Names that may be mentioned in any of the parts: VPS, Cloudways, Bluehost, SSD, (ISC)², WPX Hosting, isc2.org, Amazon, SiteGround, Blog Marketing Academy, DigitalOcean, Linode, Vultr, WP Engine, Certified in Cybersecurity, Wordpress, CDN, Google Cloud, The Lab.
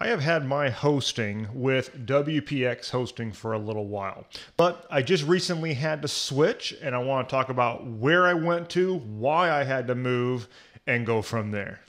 I have had my hosting with WPX Hosting for a little while, but I just recently had to switch, and I want to talk about where I went to, why I had to move, and go from there.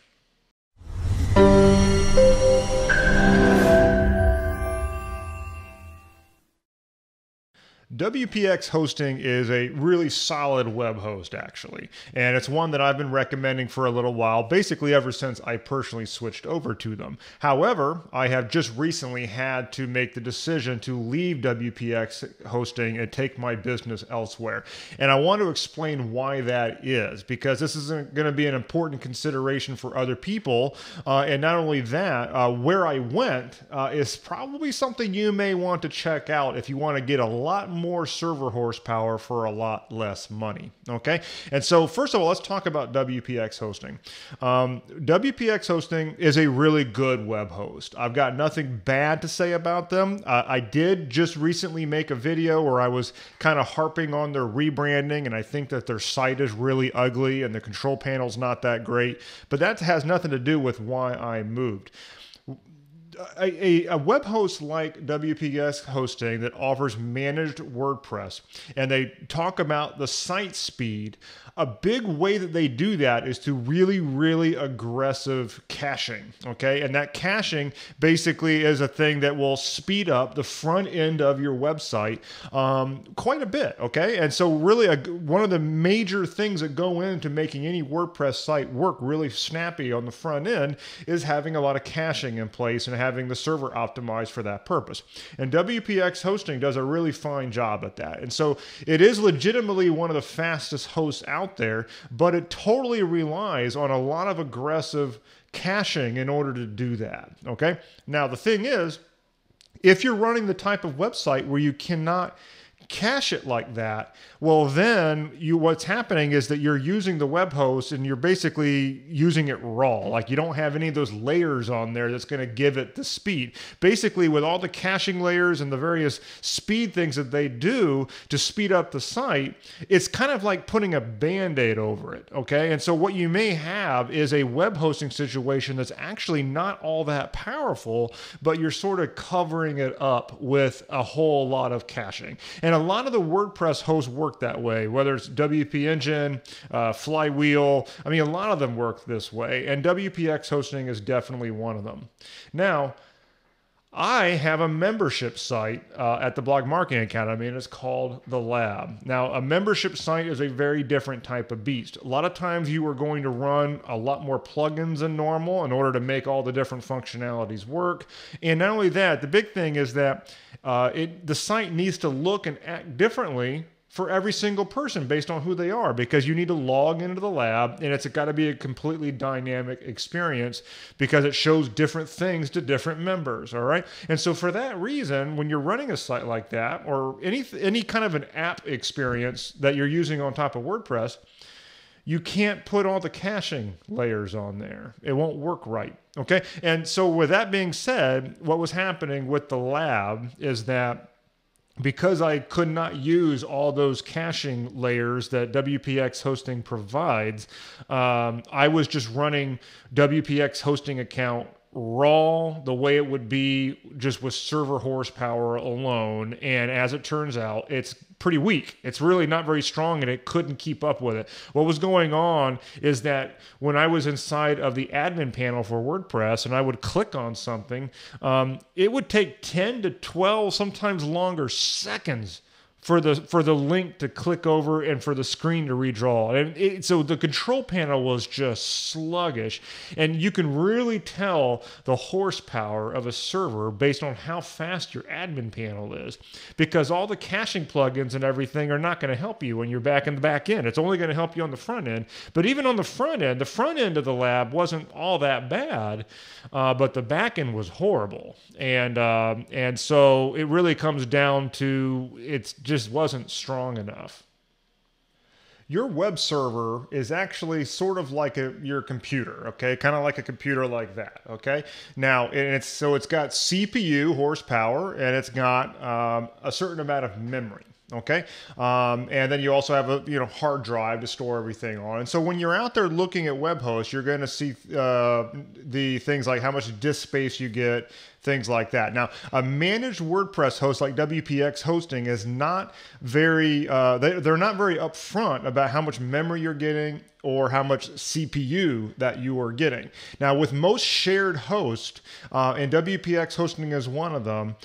WPX Hosting is a really solid web host, actually, and it's one that I've been recommending for a little while, basically ever since I personally switched over to them. However, I have just recently had to make the decision to leave WPX Hosting and take my business elsewhere. And I want to explain why that is, because this is going to be an important consideration for other people. And not only that, where I went is probably something you may want to check out if you want to get a lot more server horsepower for a lot less money. Okay. And so first of all, let's talk about WPX Hosting. WPX Hosting is a really good web host. I've got nothing bad to say about them. I did just recently make a video where I was kind of harping on their rebranding, and I think that their site is really ugly and the control panel's not that great, but that has nothing to do with why I moved. A web host like WPX Hosting that offers managed WordPress, and they talk about the site speed, a big way that they do that is through really, really aggressive caching, okay? And that caching basically is a thing that will speed up the front end of your website quite a bit, okay? And so really one of the major things that go into making any WordPress site work really snappy on the front end is having a lot of caching in place and having the server optimized for that purpose. And WPX Hosting does a really fine job at that. And so it is legitimately one of the fastest hosts out there, but it totally relies on a lot of aggressive caching in order to do that. Okay. Now, the thing is, if you're running the type of website where you cannot cache it like that, well, then what's happening is that you're using the web host and you're basically using it raw. Like, you don't have any of those layers on there that's going to give it the speed. Basically, with all the caching layers and the various speed things that they do to speed up the site, it's kind of like putting a band-aid over it, okay? And so what you may have is a web hosting situation that's actually not all that powerful, but you're sort of covering it up with a whole lot of caching. And a lot of the WordPress hosts work that way, whether it's WP Engine, Flywheel. I mean, a lot of them work this way, and WPX Hosting is definitely one of them. Now, I have a membership site at the Blog Marketing Academy, and it's called The Lab. Now, a membership site is a very different type of beast. A lot of times you are going to run a lot more plugins than normal in order to make all the different functionalities work. And not only that, the big thing is that the site needs to look and act differently for every single person based on who they are, because you need to log into the lab, and it's got to be a completely dynamic experience because it shows different things to different members, all right? And so for that reason, when you're running a site like that or any kind of an app experience that you're using on top of WordPress, you can't put all the caching layers on there. It won't work right, okay? And so with that being said, what was happening with the lab is that because I could not use all those caching layers that WPX Hosting provides, I was just running WPX Hosting account raw, the way it would be just with server horsepower alone. And as it turns out, it's pretty weak. It's really not very strong, and it couldn't keep up with it. What was going on is that when I was inside of the admin panel for WordPress and I would click on something, it would take 10 to 12, sometimes longer, seconds for the link to click over and for the screen to redraw. And so the control panel was just sluggish. And you can really tell the horsepower of a server based on how fast your admin panel is, because all the caching plugins and everything are not going to help you when you're back in the back end. It's only going to help you on the front end. But even on the front end of the lab wasn't all that bad, but the back end was horrible. And so it really comes down to it's just wasn't strong enough. Your web server is actually sort of like your computer, okay? Kind of like a computer like that, okay? Now, and so it's got CPU horsepower, and it's got a certain amount of memory. Okay, and then you also have a hard drive to store everything on. And so when you're out there looking at web hosts, you're going to see the things like how much disk space you get, things like that. Now, a managed WordPress host like WPX Hosting is not very they're not very upfront about how much memory you're getting or how much CPU that you are getting. Now, with most shared hosts, and WPX Hosting is one of them,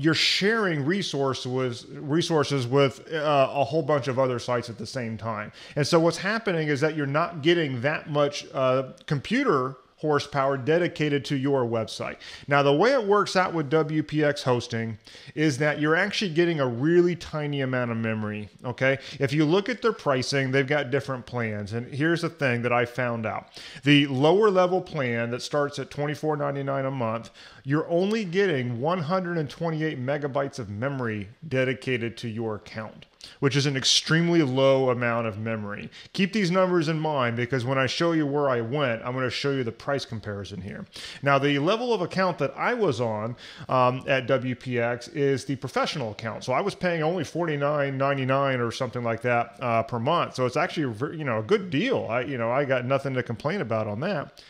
you're sharing resources with a whole bunch of other sites at the same time. And so what's happening is that you're not getting that much computer horsepower dedicated to your website. Now, the way it works out with WPX Hosting is that you're actually getting a really tiny amount of memory, okay? If you look at their pricing, they've got different plans. And here's the thing that I found out. The lower level plan that starts at $24.99 a month, you're only getting 128 megabytes of memory dedicated to your account, which is an extremely low amount of memory. Keep these numbers in mind, because when I show you where I went, I'm going to show you the price comparison here. Now, the level of account that I was on at WPX is the professional account. So I was paying only $49.99 or something like that per month. So it's actually a good deal. I got nothing to complain about on that.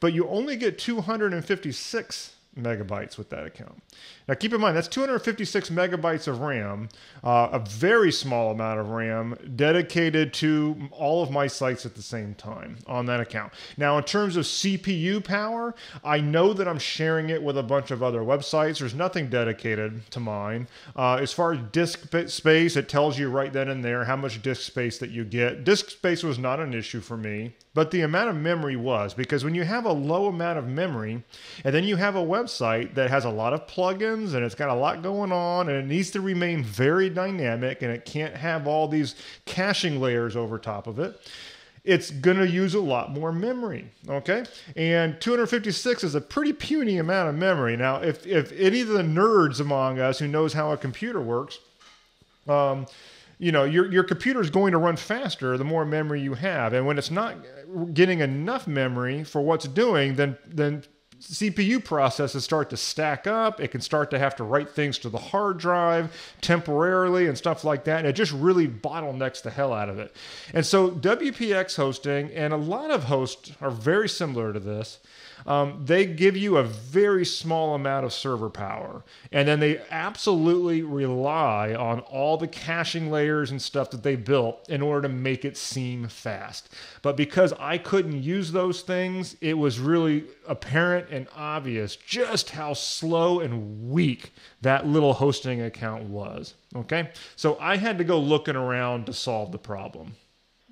But you only get 256 megabytes with that account. Now, keep in mind, that's 256 megabytes of RAM, a very small amount of RAM dedicated to all of my sites at the same time on that account. Now, in terms of CPU power, I know that I'm sharing it with a bunch of other websites. There's nothing dedicated to mine. As far as disk space, it tells you right then and there how much disk space that you get. Disk space was not an issue for me, but the amount of memory was, because when you have a low amount of memory and then you have a website that has a lot of plugins and it's got a lot going on and it needs to remain very dynamic and it can't have all these caching layers over top of it, it's going to use a lot more memory, okay? And 256 is a pretty puny amount of memory. Now, if any of the nerds among us who knows how a computer works, your computer is going to run faster the more memory you have. And when it's not getting enough memory for what's doing, then CPU processes start to stack up. It can start to have to write things to the hard drive temporarily and stuff like that. And it just really bottlenecks the hell out of it. And so WPX Hosting and a lot of hosts are very similar to this. They give you a very small amount of server power, and then they absolutely rely on all the caching layers and stuff that they built in order to make it seem fast. But because I couldn't use those things, it was really apparent and obvious just how slow and weak that little hosting account was. Okay, so I had to go looking around to solve the problem.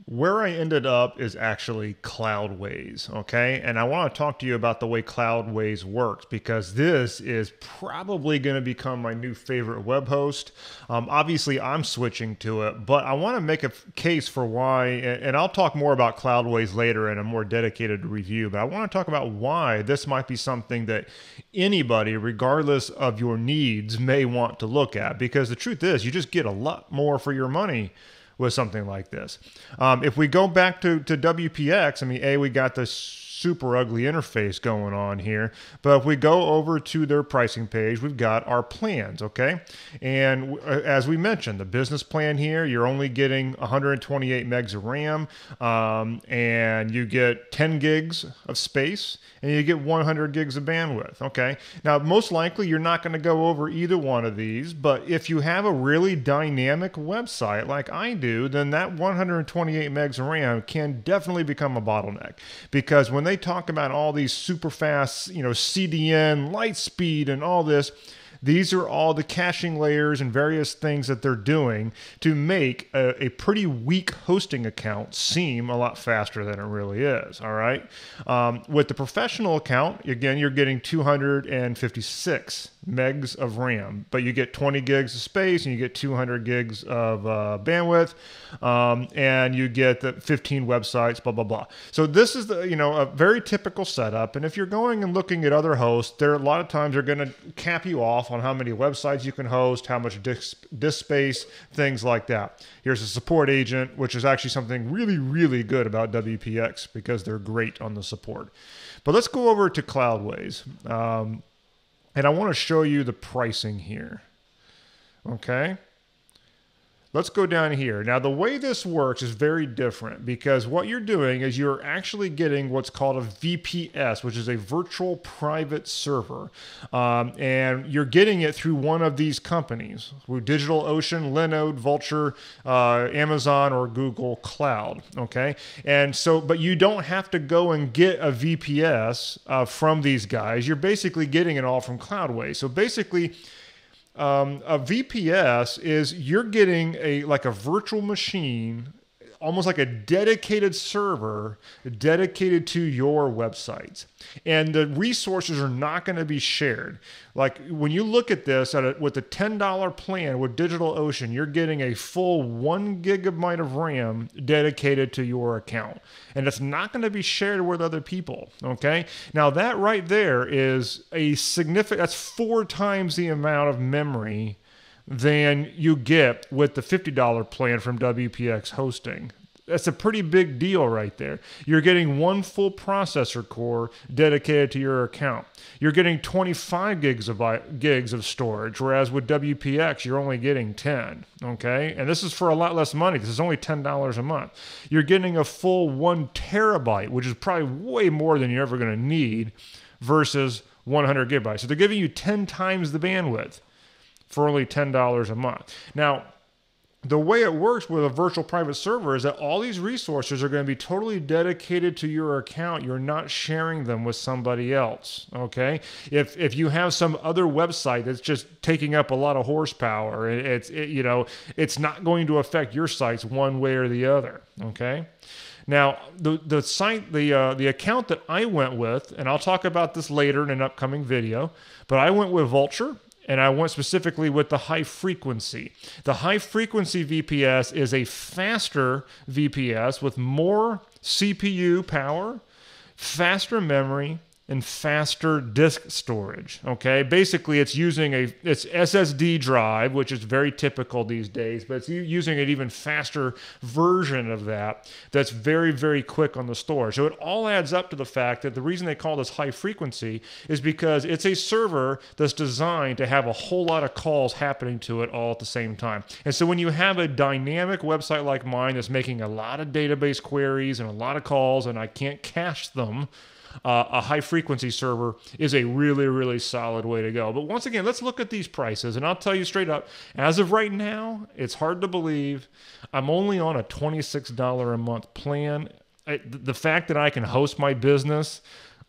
Where I ended up is actually Cloudways, okay? And I want to talk to you about the way Cloudways works, because this is probably going to become my new favorite web host. Obviously, I'm switching to it, but I want to make a case for why, and I'll talk more about Cloudways later in a more dedicated review, but I want to talk about why this might be something that anybody, regardless of your needs, may want to look at, because the truth is you just get a lot more for your money with something like this. If we go back to WPX, I mean, we got this super ugly interface going on here, but if we go over to their pricing page, we've got our plans, okay? And as we mentioned, the business plan here, you're only getting 128 megs of RAM, and you get 10 gigs of space, and you get 100 gigs of bandwidth, okay? Now, most likely, you're not going to go over either one of these, but if you have a really dynamic website like I do, then that 128 megs of RAM can definitely become a bottleneck, because when they talk about all these super fast, CDN, light speed, and all this, these are all the caching layers and various things that they're doing to make a pretty weak hosting account seem a lot faster than it really is, all right? With the professional account, again, you're getting 256 megs of RAM, but you get 20 gigs of space and you get 200 gigs of bandwidth, and you get the 15 websites, blah, blah, blah. So this is the, a very typical setup. And if you're going and looking at other hosts, a lot of times they're going to cap you off on how many websites you can host, how much disk space, things like that. Here's a support agent, which is actually something really, really good about WPX, because they're great on the support. But let's go over to Cloudways. And I want to show you the pricing here. Okay. Let's go down here. Now, the way this works is very different because what you're doing is you're actually getting what's called a VPS, which is a virtual private server. And you're getting it through one of these companies, through DigitalOcean, Linode, Vultr, Amazon, or Google Cloud, okay? And so, but you don't have to go and get a VPS from these guys. You're basically getting it all from Cloudways. So basically, a VPS is you're getting like a virtual machine, almost like a dedicated server dedicated to your websites. And the resources are not going to be shared. Like when you look at this with the $10 plan with DigitalOcean, you're getting a full 1 gigabyte of RAM dedicated to your account. And it's not going to be shared with other people. Okay. Now that right there is a significant, that's 4 times the amount of memory than you get with the $50 plan from WPX Hosting. That's a pretty big deal right there. You're getting 1 full processor core dedicated to your account. You're getting 25 gigs of storage, whereas with WPX, you're only getting 10, okay? And this is for a lot less money. This is only $10 a month. You're getting a full 1 terabyte, which is probably way more than you're ever gonna need versus 100 gigabytes. So they're giving you 10 times the bandwidth for only $10 a month. Now, the way it works with a virtual private server is that all these resources are going to be totally dedicated to your account. You're not sharing them with somebody else, okay? If you have some other website that's just taking up a lot of horsepower, it's not going to affect your sites one way or the other, okay? Now, the account that I went with, and I'll talk about this later in an upcoming video, but I went with Vultr. And I went specifically with the high frequency. The high frequency VPS is a faster VPS with more CPU power, faster memory, and faster disk storage, okay? Basically, it's using it's SSD drive, which is very typical these days, but it's using an even faster version of that that's very, very quick on the storage. So it all adds up to the fact that the reason they call this high frequency is because it's a server that's designed to have a whole lot of calls happening to it all at the same time. And so when you have a dynamic website like mine that's making a lot of database queries and a lot of calls and I can't cache them, a high-frequency server is a really, really solid way to go. But once again, let's look at these prices, and I'll tell you straight up, as of right now, it's hard to believe I'm only on a $26 a month plan. The fact that I can host my business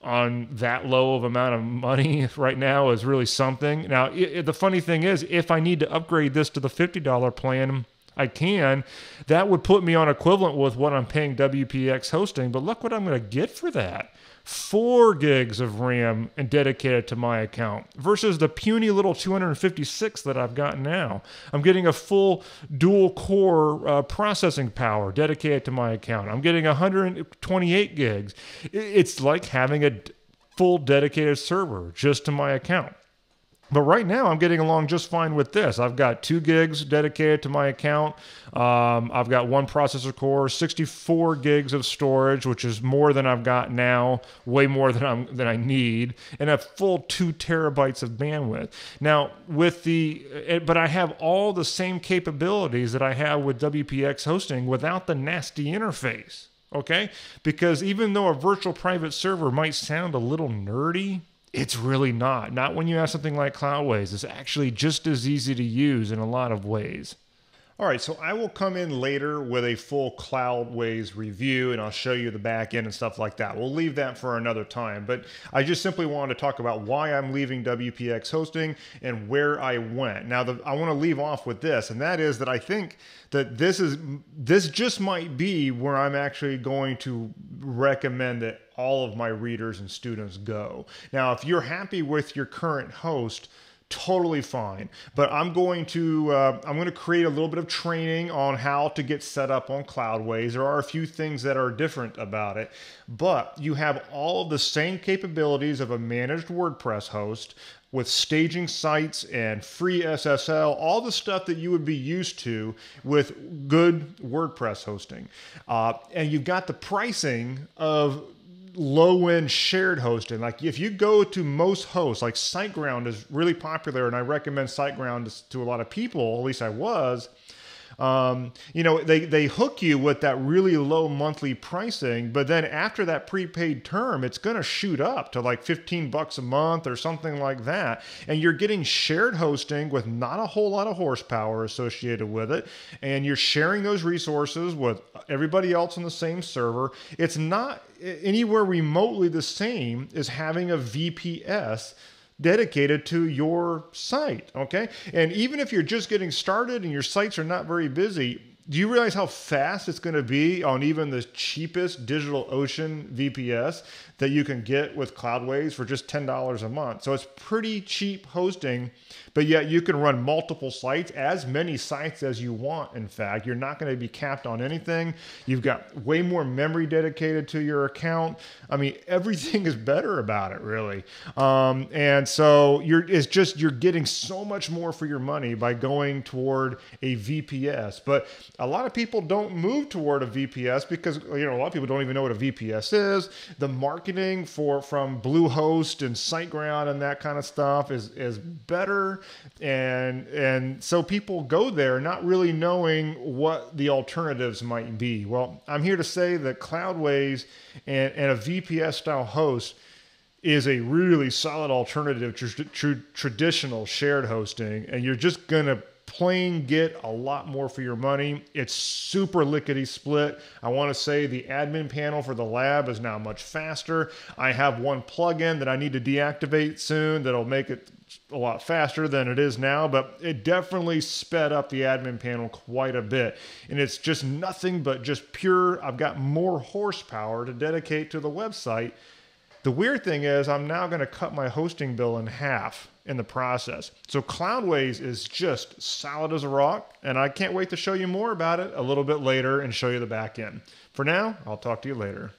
on that low of amount of money right now is really something. Now, the funny thing is, if I need to upgrade this to the $50 plan, I can. That would put me on equivalent with what I'm paying WPX Hosting, but look what I'm going to get for that. 4 gigs of RAM and dedicated to my account versus the puny little 256 that I've got now. I'm getting a full dual core processing power dedicated to my account. I'm getting 128 gigs. It's like having a full dedicated server just to my account. But right now, I'm getting along just fine with this. I've got 2 gigs dedicated to my account. I've got 1 processor core, 64 gigs of storage, which is more than I've got now, way more than I need, and a full 2 terabytes of bandwidth. Now, but I have all the same capabilities that I have with WPX Hosting without the nasty interface, okay? Because even though a virtual private server might sound a little nerdy, it's really not. Not when you have something like Cloudways. It's actually just as easy to use in a lot of ways. All right, so I will come in later with a full Cloudways review and I'll show you the back end and stuff like that. We'll leave that for another time, but I just simply wanted to talk about why I'm leaving WPX Hosting and where I went. Now, I want to leave off with this, and that is that I think that this just might be where I'm actually going to recommend that all of my readers and students go. Now, if you're happy with your current host, totally fine, but I'm going to create a little bit of training on how to get set up on Cloudways. There are a few things that are different about it, but you have all the same capabilities of a managed WordPress host with staging sites and free SSL, all the stuff that you would be used to with good WordPress hosting. And you've got the pricing of low-end shared hosting. Like if you go to most hosts, like SiteGround is really popular and I recommend SiteGround to a lot of people, at least I was, They hook you with that really low monthly pricing, but then after that prepaid term, it's going to shoot up to like 15 bucks a month or something like that. And you're getting shared hosting with not a whole lot of horsepower associated with it. And you're sharing those resources with everybody else on the same server. It's not anywhere remotely the same as having a VPS dedicated to your site, okay? And even if you're just getting started and your sites are not very busy, do you realize how fast it's going to be on even the cheapest DigitalOcean VPS that you can get with Cloudways for just $10 a month? So it's pretty cheap hosting, but yet you can run multiple sites, as many sites as you want. In fact, you're not going to be capped on anything. You've got way more memory dedicated to your account. I mean, everything is better about it, really. And so you're getting so much more for your money by going toward a VPS. But a lot of people don't move toward a VPS because, you know, a lot of people don't even know what a VPS is. The marketing from Bluehost and SiteGround and that kind of stuff is better. And so people go there not really knowing what the alternatives might be. Well, I'm here to say that Cloudways and a VPS style host is a really solid alternative to traditional shared hosting. And you're just going to plain get a lot more for your money. It's super lickety split. I want to say the admin panel for the lab is now much faster. I have one plugin that I need to deactivate soon that'll make it a lot faster than it is now, but it definitely sped up the admin panel quite a bit. And it's just nothing but just pure, I've got more horsepower to dedicate to the website. The weird thing is I'm now going to cut my hosting bill in half in the process. So Cloudways is just solid as a rock, and I can't wait to show you more about it a little bit later and show you the back end. For now, I'll talk to you later.